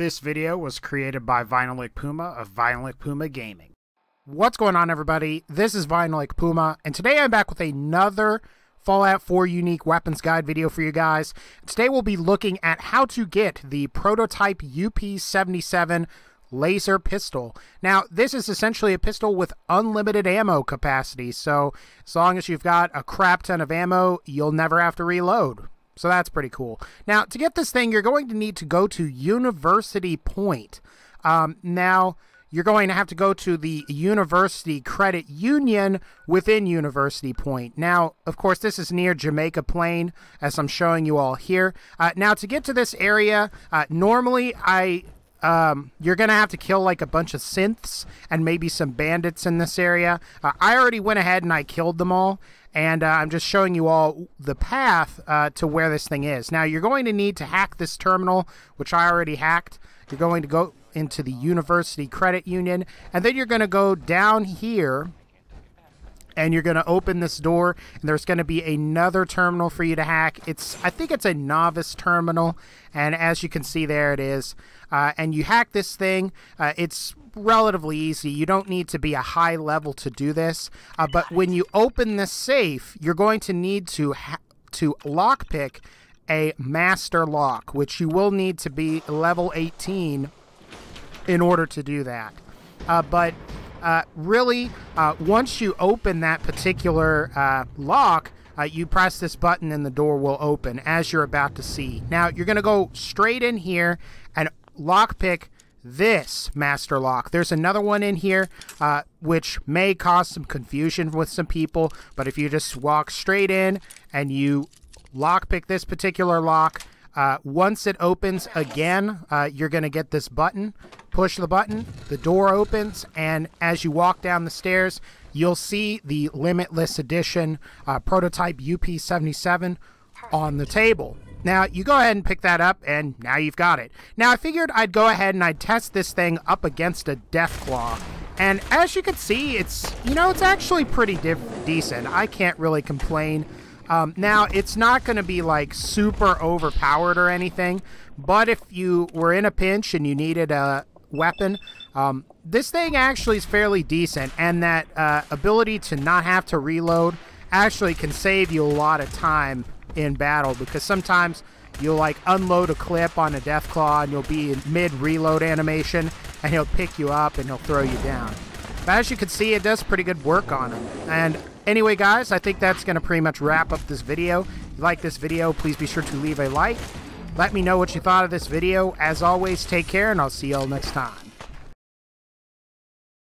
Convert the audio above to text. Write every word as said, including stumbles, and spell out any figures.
This video was created by Vinylic Puma of VinylicPumaGaming. What's going on, everybody? This is Vinylic Puma, and today I'm back with another Fallout four Unique Weapons Guide video for you guys. Today we'll be looking at how to get the Prototype U P seventy-seven Laser Pistol. Now, this is essentially a pistol with unlimited ammo capacity, so as long as you've got a crap ton of ammo, you'll never have to reload. So that's pretty cool. Now, to get this thing, you're going to need to go to University Point. Um, now, you're going to have to go to the University Credit Union within University Point. Now, of course, this is near Jamaica Plain, as I'm showing you all here. Uh, now, to get to this area, uh, normally I... Um, you're going to have to kill like a bunch of synths and maybe some bandits in this area. Uh, I already went ahead and I killed them all. And uh, I'm just showing you all the path uh, to where this thing is. Now, you're going to need to hack this terminal, which I already hacked. You're going to go into the University Credit Union. And then you're going to go down here. And you're going to open this door, and there's going to be another terminal for you to hack. It's, I think it's a novice terminal, and as you can see, there it is. Uh, and you hack this thing. Uh, it's relatively easy. You don't need to be a high level to do this. Uh, but when you open this safe, you're going to need to ha to lockpick a master lock, which you will need to be level eighteen in order to do that. Uh, but... Uh, really, uh, once you open that particular uh, lock, uh, you press this button and the door will open, as you're about to see. Now, you're going to go straight in here and lockpick this master lock. There's another one in here, uh, which may cause some confusion with some people, but if you just walk straight in and you lockpick this particular lock, uh, once it opens again, uh, you're going to get this button. Push the button, the door opens, and as you walk down the stairs, you'll see the Limitless Edition uh, Prototype U P seventy-seven on the table. Now, you go ahead and pick that up, and now you've got it. Now, I figured I'd go ahead and I'd test this thing up against a Deathclaw. And as you can see, it's, you know, it's actually pretty decent. I can't really complain. Um, now, it's not going to be, like, super overpowered or anything, but if you were in a pinch and you needed a weapon, um, this thing actually is fairly decent, and that uh, ability to not have to reload actually can save you a lot of time in battle, because sometimes you'll like unload a clip on a Deathclaw and you'll be in mid reload animation and he'll pick you up and he'll throw you down. But as you can see, it does pretty good work on him. And anyway, guys, I think that's going to pretty much wrap up this video. If you like this video, please be sure to leave a like. Let me know what you thought of this video. As always, take care, and I'll see y'all next time.